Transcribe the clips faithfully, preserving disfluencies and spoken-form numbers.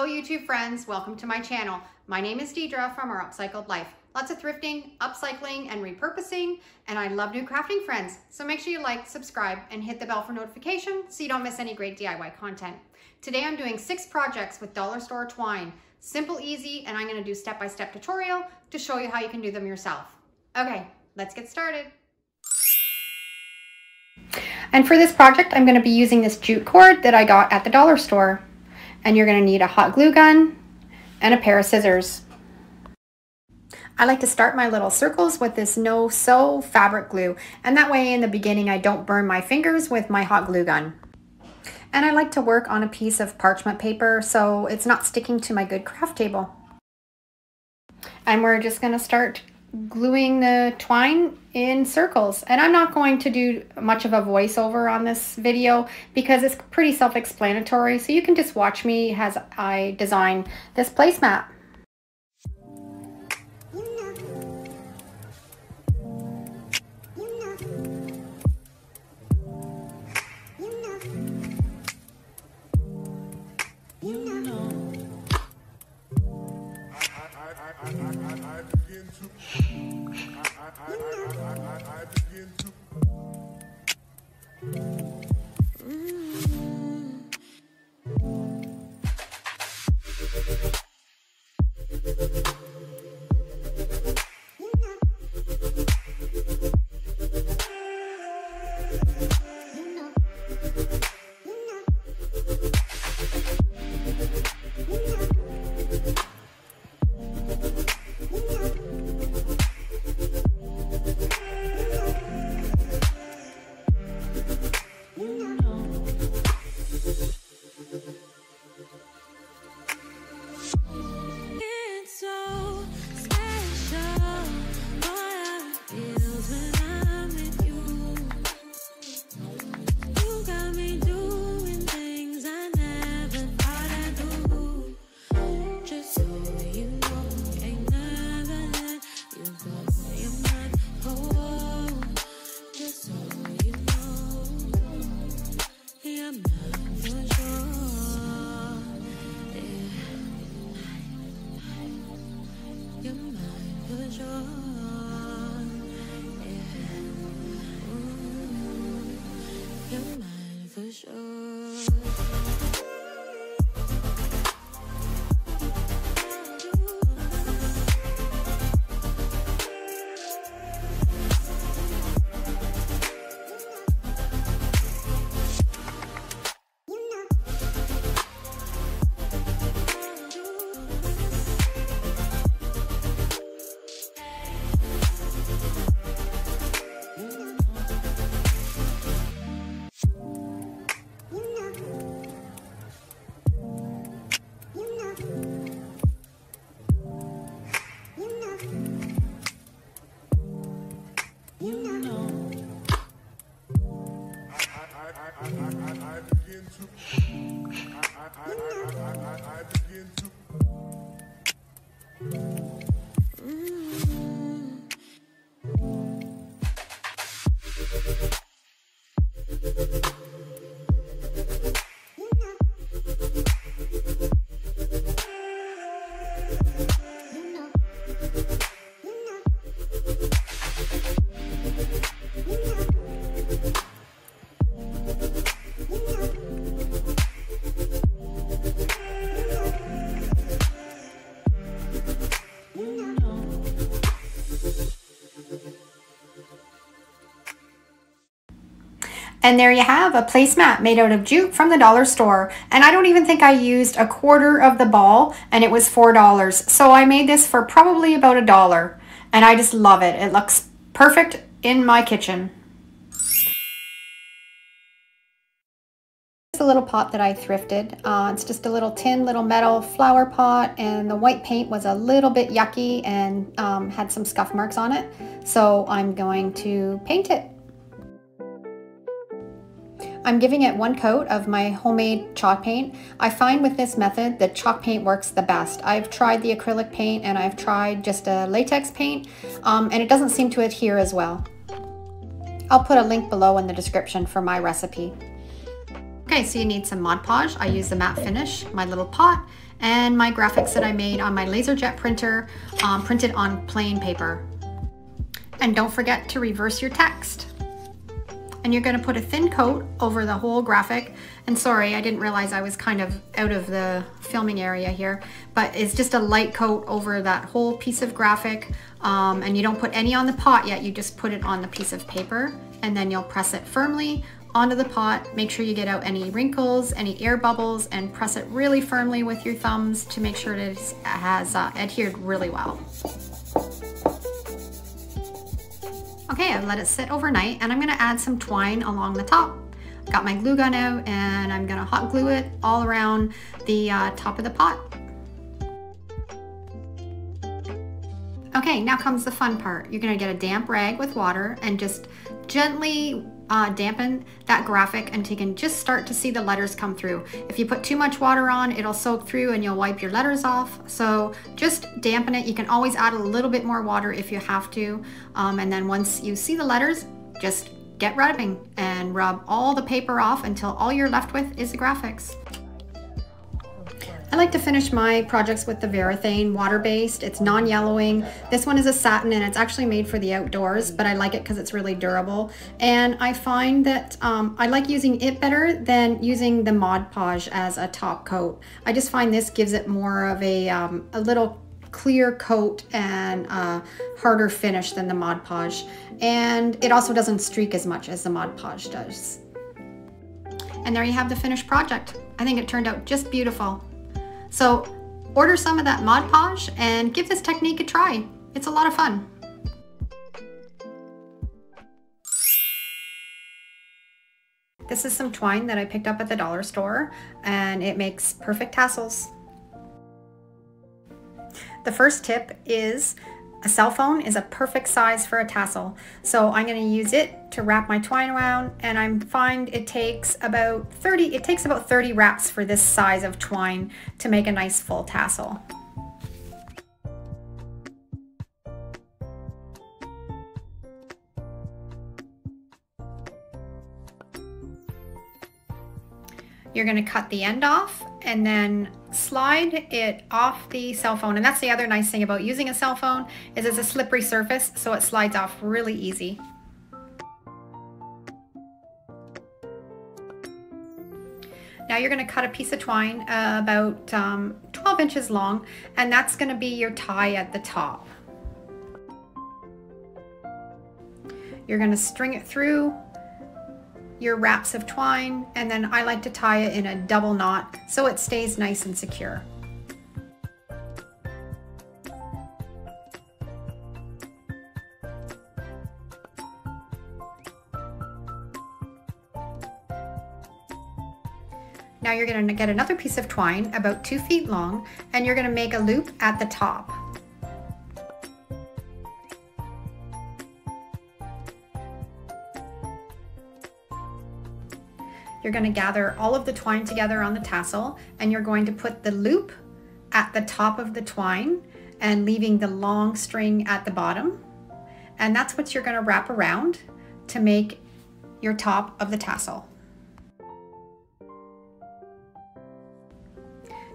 Hello YouTube friends, welcome to my channel. My name is Deidre from Our Upcycled Life. Lots of thrifting, upcycling, and repurposing, and I love new crafting friends. So make sure you like, subscribe, and hit the bell for notification so you don't miss any great D I Y content. Today I'm doing six projects with Dollar Store twine. Simple, easy, and I'm gonna do step-by-step tutorial to show you how you can do them yourself. Okay, let's get started. And for this project, I'm gonna be using this jute cord that I got at the Dollar Store. And you're gonna need a hot glue gun and a pair of scissors. I like to start my little circles with this no-sew fabric glue, and that way in the beginning I don't burn my fingers with my hot glue gun. And I like to work on a piece of parchment paper so it's not sticking to my good craft table. And we're just gonna start gluing the twine in circles, and I'm not going to do much of a voiceover on this video because it's pretty self-explanatory, so you can just watch me as I design this placemat. And there you have a placemat made out of jute from the Dollar Store. And I don't even think I used a quarter of the ball, and it was four dollars. So I made this for probably about a dollar. And I just love it. It looks perfect in my kitchen. It's a little pot that I thrifted. Uh, it's just a little tin, little metal flower pot, and the white paint was a little bit yucky and um, had some scuff marks on it. So I'm going to paint it. I'm giving it one coat of my homemade chalk paint. I find with this method that chalk paint works the best. I've tried the acrylic paint and I've tried just a latex paint um, and it doesn't seem to adhere as well. I'll put a link below in the description for my recipe. Okay, so you need some Mod Podge. I use the matte finish, my little pot, and my graphics that I made on my LaserJet printer, um, printed on plain paper. And don't forget to reverse your text. And you're gonna put a thin coat over the whole graphic. And sorry, I didn't realize I was kind of out of the filming area here, but it's just a light coat over that whole piece of graphic. Um, and you don't put any on the pot yet, you just put it on the piece of paper, and then you'll press it firmly onto the pot. Make sure you get out any wrinkles, any air bubbles, and press it really firmly with your thumbs to make sure it has uh, adhered really well. Okay, I've let it sit overnight, and I'm gonna add some twine along the top. Got my glue gun out, and I'm gonna hot glue it all around the uh, top of the pot. Okay, now comes the fun part. You're gonna get a damp rag with water and just gently Uh, dampen that graphic until you can just start to see the letters come through. If you put too much water on, it'll soak through and you'll wipe your letters off. So just dampen it. You can always add a little bit more water if you have to. Um, and then once you see the letters, just get rubbing and rub all the paper off until all you're left with is the graphics. I like to finish my projects with the Varathane water-based. It's non-yellowing. This one is a satin and it's actually made for the outdoors, but I like it because it's really durable. And I find that um, I like using it better than using the Mod Podge as a top coat. I just find this gives it more of a, um, a little clear coat and uh, harder finish than the Mod Podge. And it also doesn't streak as much as the Mod Podge does. And there you have the finished project. I think it turned out just beautiful. So order some of that Mod Podge and give this technique a try. It's a lot of fun. This is some twine that I picked up at the dollar store, and it makes perfect tassels. The first tip is a cell phone is a perfect size for a tassel. So I'm going to use it to wrap my twine around, and I find it takes about thirty, it takes about thirty wraps for this size of twine to make a nice full tassel. You're going to cut the end off and then slide it off the cell phone. And that's the other nice thing about using a cell phone is it's a slippery surface, so it slides off really easy. Now you're going to cut a piece of twine uh, about um, twelve inches long, and that's going to be your tie at the top. You're going to string it through your wraps of twine, and then I like to tie it in a double knot so it stays nice and secure. Now you're going to get another piece of twine about two feet long, and you're going to make a loop at the top. You're going to gather all of the twine together on the tassel, and you're going to put the loop at the top of the twine and leaving the long string at the bottom. And that's what you're going to wrap around to make your top of the tassel.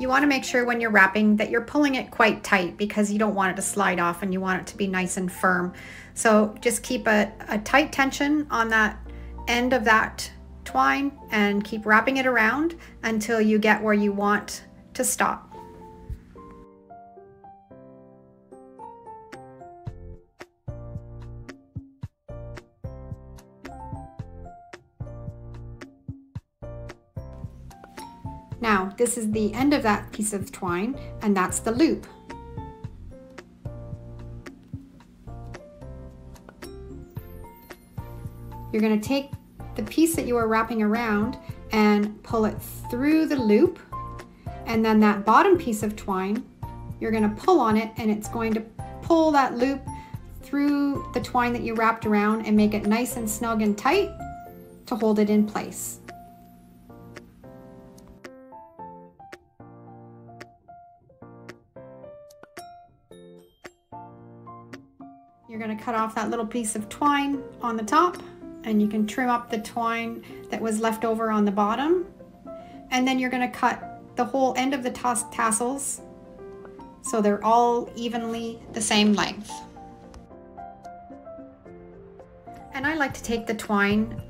You want to make sure when you're wrapping that you're pulling it quite tight, because you don't want it to slide off and you want it to be nice and firm. So just keep a, a tight tension on that end of that twine and keep wrapping it around until you get where you want to stop. Now, this is the end of that piece of twine, and that's the loop. You're going to take the piece that you are wrapping around and pull it through the loop, and then that bottom piece of twine, you're going to pull on it, and it's going to pull that loop through the twine that you wrapped around and make it nice and snug and tight to hold it in place. You're going to cut off that little piece of twine on the top, and you can trim up the twine that was left over on the bottom and then you're going to cut the whole end of the tass tassels so they're all evenly the same length. And I like to take the twine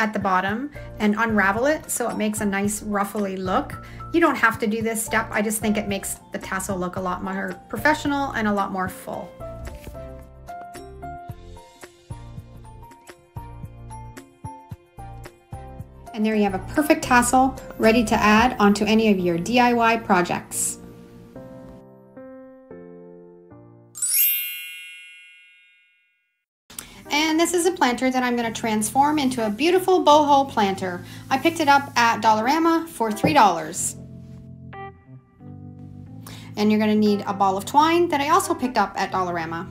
at the bottom and unravel it so it makes a nice ruffly look. You don't have to do this step. I just think it makes the tassel look a lot more professional and a lot more full. And there you have a perfect tassel ready to add onto any of your D I Y projects. And this is a planter that I'm going to transform into a beautiful boho planter. I picked it up at Dollarama for three dollars. And you're going to need a ball of twine that I also picked up at Dollarama.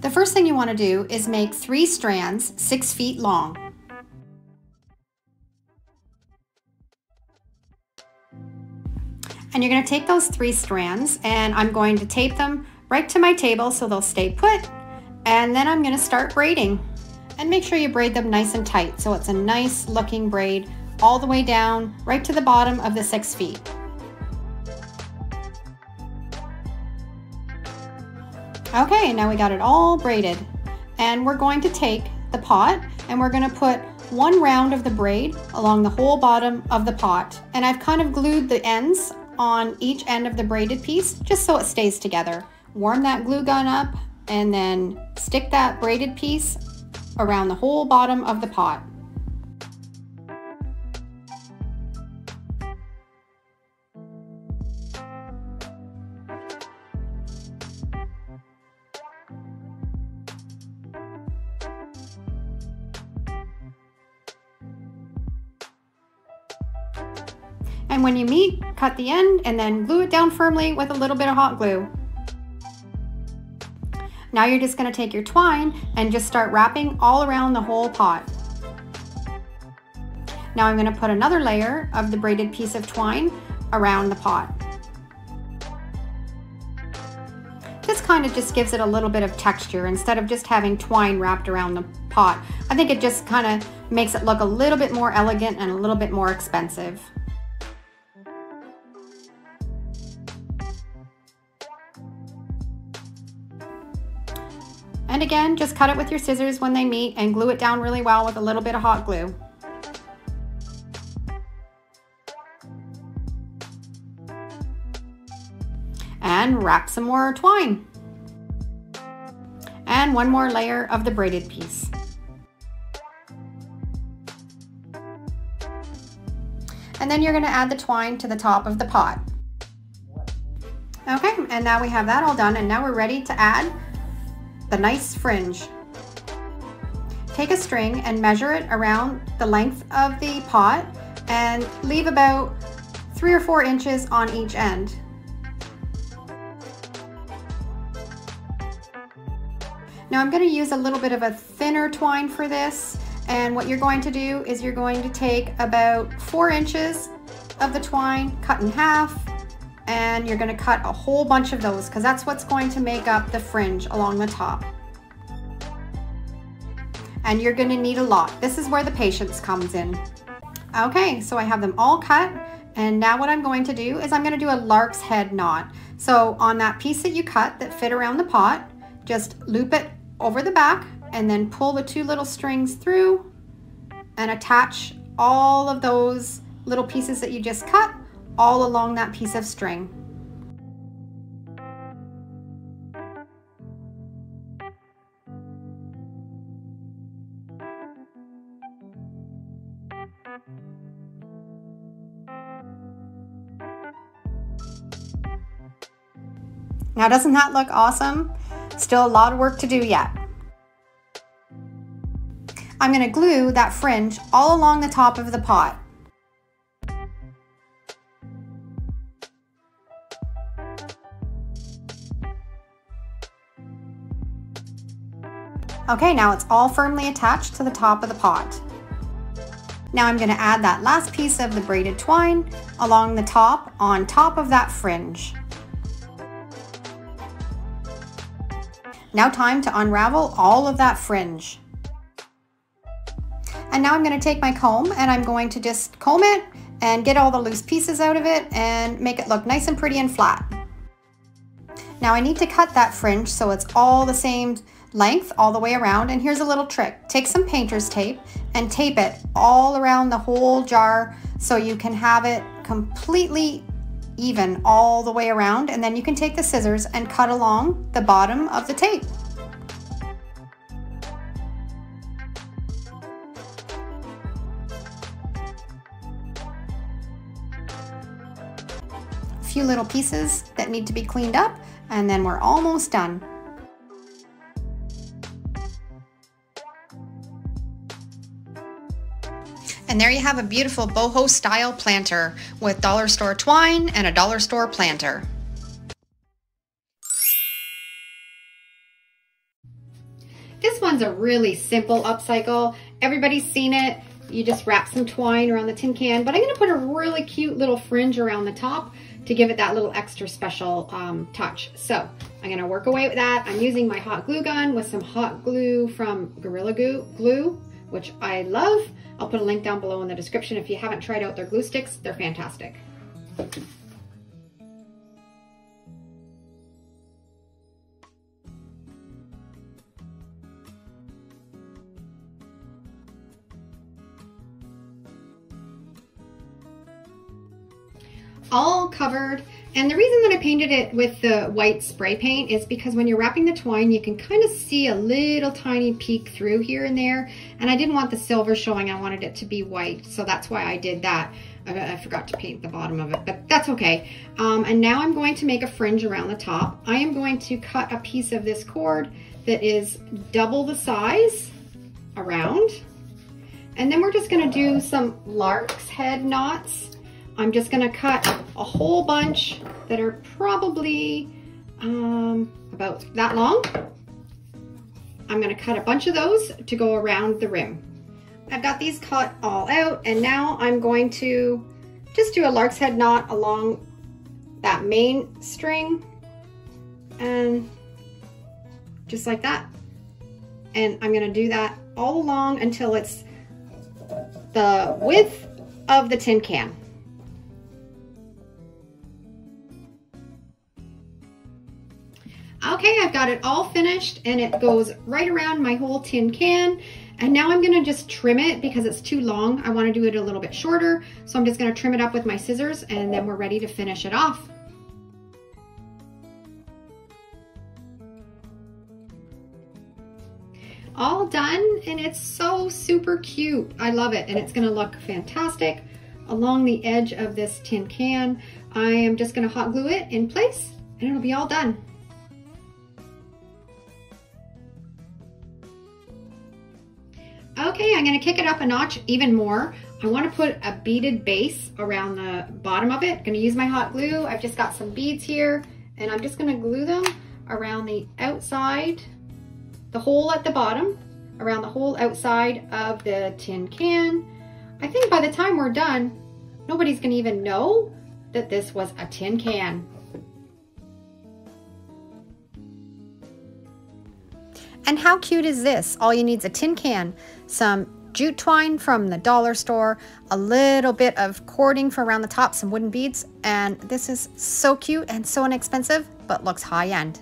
The first thing you want to do is make three strands six feet long. And you're going to take those three strands and I'm going to tape them right to my table so they'll stay put. And then I'm going to start braiding. And make sure you braid them nice and tight so it's a nice looking braid all the way down right to the bottom of the six feet. Okay, now we got it all braided. And we're going to take the pot and we're going to put one round of the braid along the whole bottom of the pot. And I've kind of glued the ends on each end of the braided piece just so it stays together. Warm that glue gun up and then stick that braided piece around the whole bottom of the pot. And when you meet, cut the end and then glue it down firmly with a little bit of hot glue. Now you're just going to take your twine and just start wrapping all around the whole pot. Now I'm going to put another layer of the braided piece of twine around the pot. This kind of just gives it a little bit of texture instead of just having twine wrapped around the pot. I think it just kind of makes it look a little bit more elegant and a little bit more expensive. And again, just cut it with your scissors when they meet and glue it down really well with a little bit of hot glue. And wrap some more twine. And one more layer of the braided piece. And then you're going to add the twine to the top of the pot. Okay, and now we have that all done and now we're ready to add the nice fringe. Take a string and measure it around the length of the pot and leave about three or four inches on each end. Now I'm going to use a little bit of a thinner twine for this, and what you're going to do is you're going to take about four inches of the twine, cut in half, and you're going to cut a whole bunch of those because that's what's going to make up the fringe along the top. And you're going to need a lot. This is where the patience comes in. Okay, so I have them all cut, and now what I'm going to do is I'm going to do a lark's head knot. So on that piece that you cut that fit around the pot, just loop it over the back and then pull the two little strings through and attach all of those little pieces that you just cut all along that piece of string. Now, doesn't that look awesome? Still a lot of work to do yet. I'm going to glue that fringe all along the top of the pot. Okay, now it's all firmly attached to the top of the pot. Now I'm going to add that last piece of the braided twine along the top on top of that fringe. Now time to unravel all of that fringe. And now I'm going to take my comb and I'm going to just comb it and get all the loose pieces out of it and make it look nice and pretty and flat. Now I need to cut that fringe so it's all the same length all the way around. And here's a little trick. Take some painter's tape and tape it all around the whole jar so you can have it completely even all the way around. And then you can take the scissors and cut along the bottom of the tape. Few little pieces that need to be cleaned up, and then we're almost done. And there you have a beautiful boho style planter with dollar store twine and a dollar store planter. This one's a really simple upcycle. Everybody's seen it. You just wrap some twine around the tin can, but I'm going to put a really cute little fringe around the top to give it that little extra special um, touch. So I'm gonna work away with that. I'm using my hot glue gun with some hot glue from Gorilla Goo, glue, which I love. I'll put a link down below in the description. If you haven't tried out their glue sticks, they're fantastic. All covered, and the reason that I painted it with the white spray paint is because when you're wrapping the twine you can kind of see a little tiny peek through here and there, and I didn't want the silver showing, I wanted it to be white, so that's why I did that. I, I forgot to paint the bottom of it, but that's okay. Um, and now I'm going to make a fringe around the top. I am going to cut a piece of this cord that is double the size around, and then we're just going to do some lark's head knots. I'm just gonna cut a whole bunch that are probably um, about that long. I'm gonna cut a bunch of those to go around the rim. I've got these cut all out, and now I'm going to just do a lark's head knot along that main string, and just like that. And I'm gonna do that all along until it's the width of the tin can. Okay, I've got it all finished, and it goes right around my whole tin can. And now I'm gonna just trim it because it's too long. I wanna do it a little bit shorter. So I'm just gonna trim it up with my scissors, and then we're ready to finish it off. All done, and it's so super cute. I love it, and it's gonna look fantastic along the edge of this tin can. I am just gonna hot glue it in place, and it'll be all done. Okay, I'm gonna kick it up a notch even more. I wanna put a beaded base around the bottom of it. Gonna use my hot glue. I've just got some beads here, and I'm just gonna glue them around the outside, the hole at the bottom, around the hole outside of the tin can. I think by the time we're done, nobody's gonna even know that this was a tin can. And how cute is this? All you need is a tin can, some jute twine from the dollar store, a little bit of cording for around the top, some wooden beads, and this is so cute and so inexpensive, but looks high-end.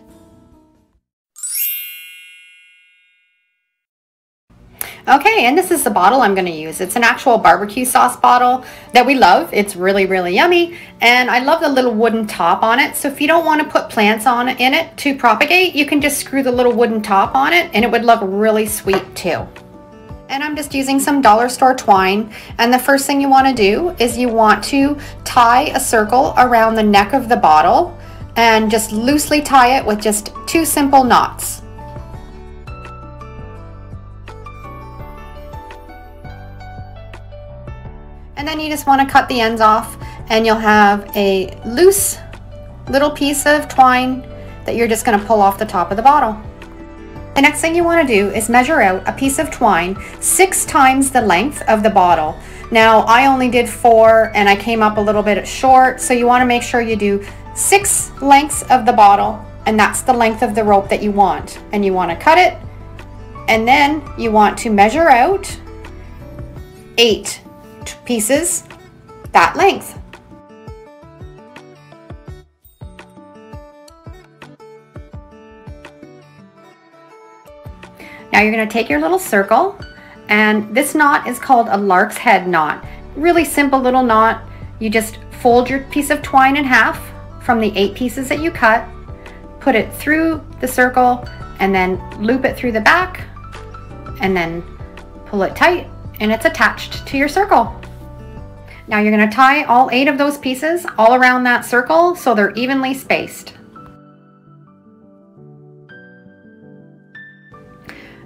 Okay, and this is the bottle I'm gonna use. It's an actual barbecue sauce bottle that we love. It's really, really yummy. And I love the little wooden top on it. So if you don't wanna put plants on it, in it to propagate, you can just screw the little wooden top on it, and it would look really sweet too. And I'm just using some dollar store twine. And the first thing you wanna do is you want to tie a circle around the neck of the bottle and just loosely tie it with just two simple knots. And then you just want to cut the ends off, and you'll have a loose little piece of twine that you're just going to pull off the top of the bottle. The next thing you want to do is measure out a piece of twine six times the length of the bottle. Now I only did four and I came up a little bit short, so you want to make sure you do six lengths of the bottle, and that's the length of the rope that you want. And you want to cut it, and then you want to measure out eight pieces that length. Now you're going to take your little circle, and this knot is called a lark's head knot. Really simple little knot. You just fold your piece of twine in half from the eight pieces that you cut, put it through the circle, and then loop it through the back, and then pull it tight, and it's attached to your circle. Now you're going to tie all eight of those pieces all around that circle so they're evenly spaced.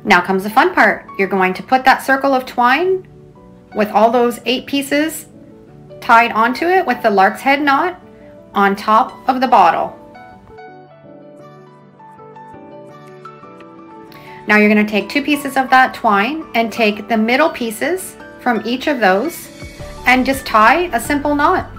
Now comes the fun part. You're going to put that circle of twine with all those eight pieces tied onto it with the lark's head knot on top of the bottle. Now you're going to take two pieces of that twine and take the middle pieces from each of those and just tie a simple knot.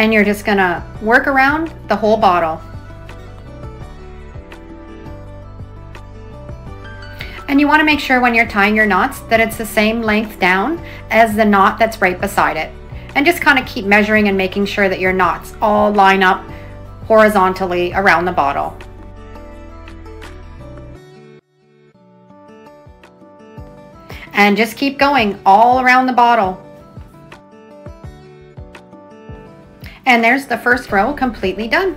And you're just gonna work around the whole bottle. And you wanna make sure when you're tying your knots that it's the same length down as the knot that's right beside it. And just kinda keep measuring and making sure that your knots all line up horizontally around the bottle. And just keep going all around the bottle. And there's the first row completely done.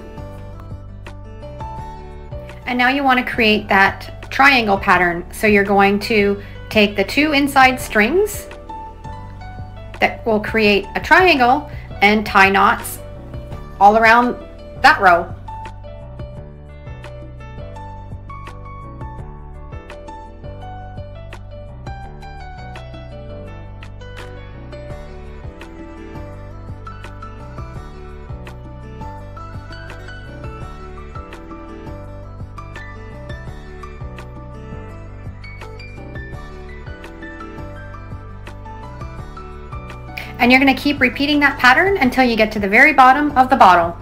And now you want to create that triangle pattern. So you're going to take the two inside strings that will create a triangle and tie knots all around that row. And you're going to keep repeating that pattern until you get to the very bottom of the bottle.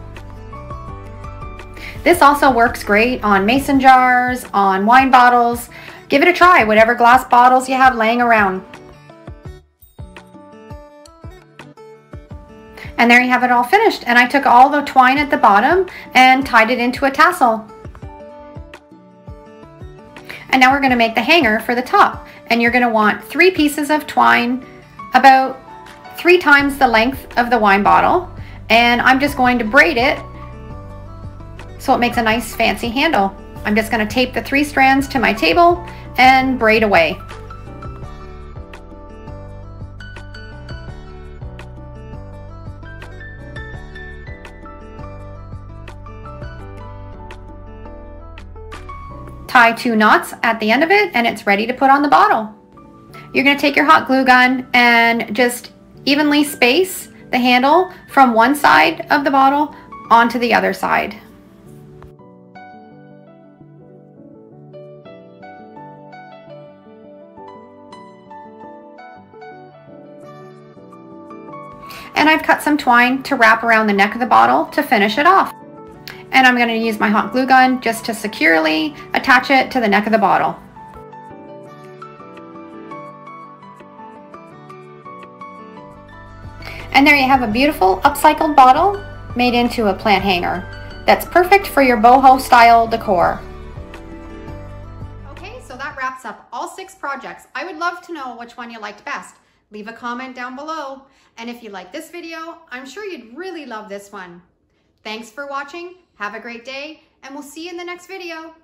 This also works great on mason jars, on wine bottles. Give it a try, whatever glass bottles you have laying around. And there you have it all finished. And I took all the twine at the bottom and tied it into a tassel. And now we're going to make the hanger for the top. And you're going to want three pieces of twine, about three times the length of the wine bottle, and I'm just going to braid it so it makes a nice fancy handle. I'm just going to tape the three strands to my table and braid away. Tie two knots at the end of it and it's ready to put on the bottle. You're going to take your hot glue gun and just evenly space the handle from one side of the bottle onto the other side. And I've cut some twine to wrap around the neck of the bottle to finish it off. And I'm going to use my hot glue gun just to securely attach it to the neck of the bottle. And there you have a beautiful upcycled bottle made into a plant hanger that's perfect for your boho style decor. Okay, so that wraps up all six projects. I would love to know which one you liked best. Leave a comment down below. And if you like this video, I'm sure you'd really love this one. Thanks for watching. Have a great day, and we'll see you in the next video.